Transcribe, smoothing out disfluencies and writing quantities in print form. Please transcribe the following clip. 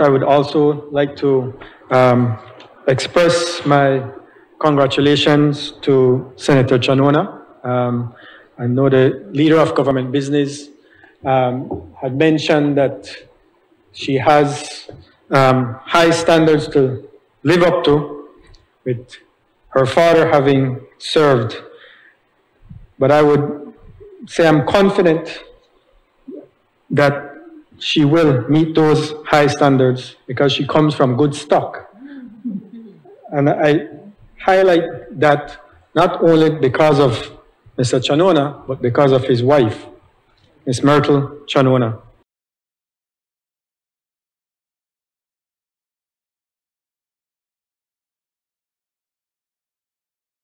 I would also like to express my congratulations to Senator Chanona. I know the leader of government business had mentioned that she has high standards to live up to, with her father having served. But I would say I'm confident that she will meet those high standards because she comes from good stock. And I highlight that not only because of Mr. Chanona, but because of his wife, Ms. Myrtle Chanona.